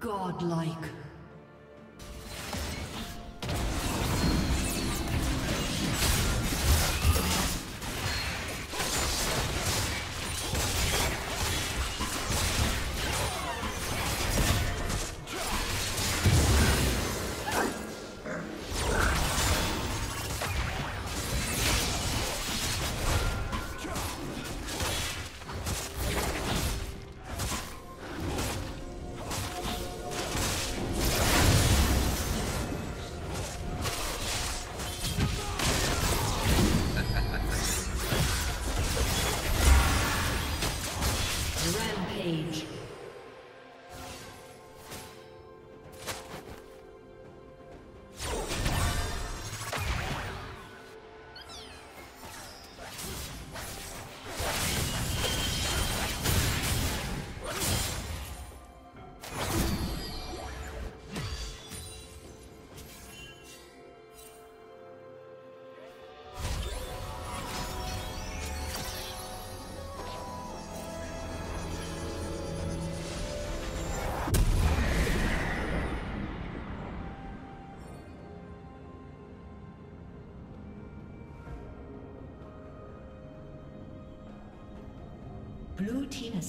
Godlike. Blue team has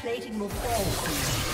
plating will fall soon.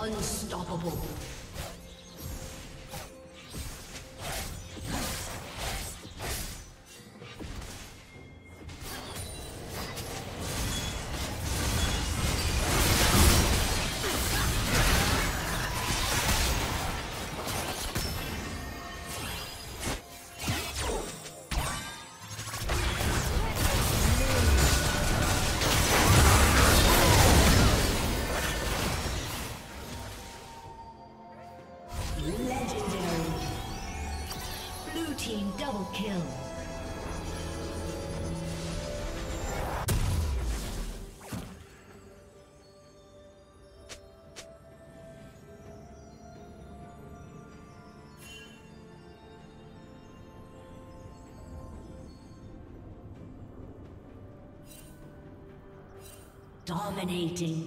Unstoppable. Dominating.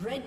Red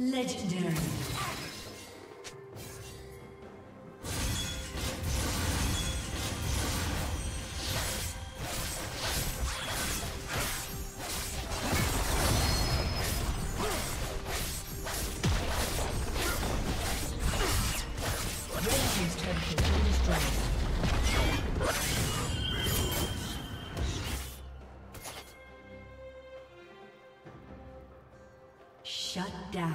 Legendary. Shut down.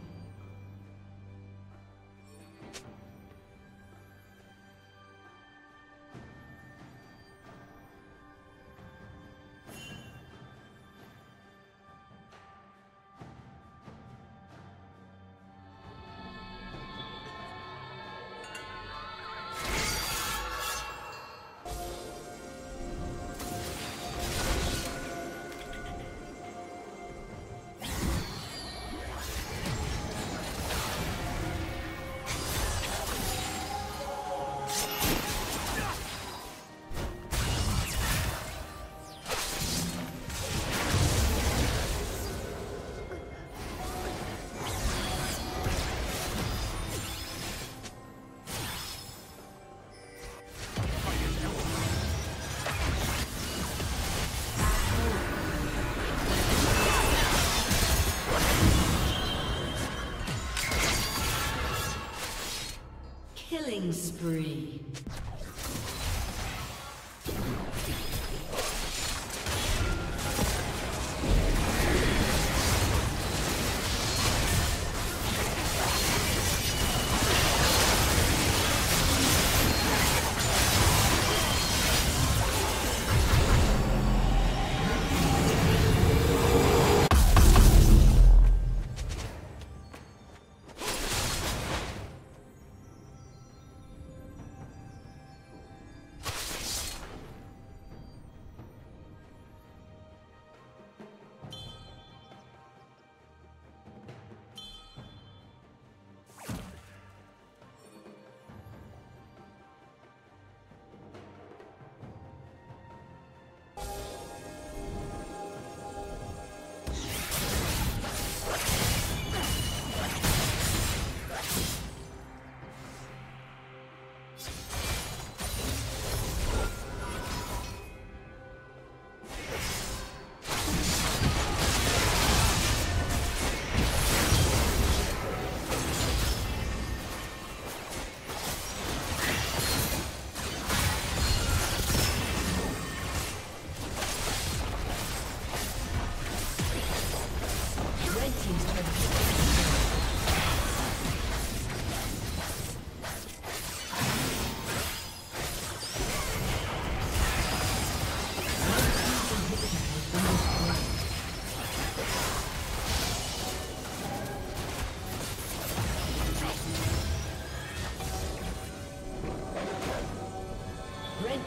Killing spree.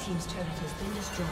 Team's turret has been destroyed.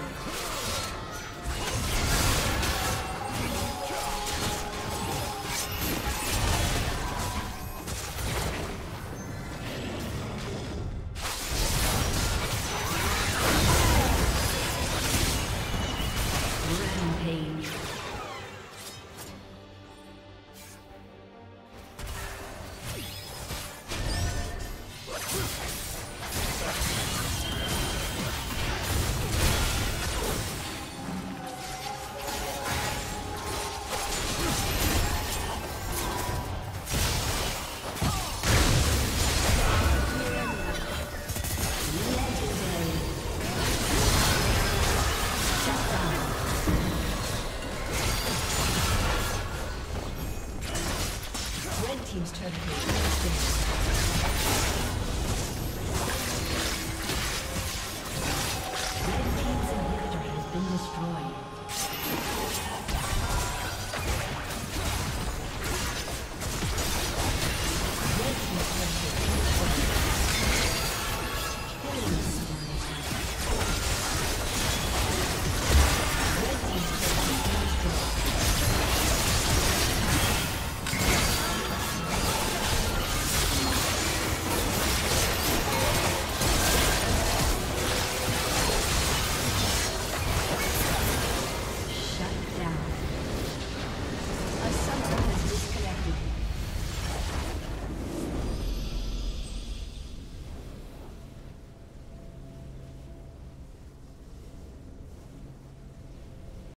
Team's turn to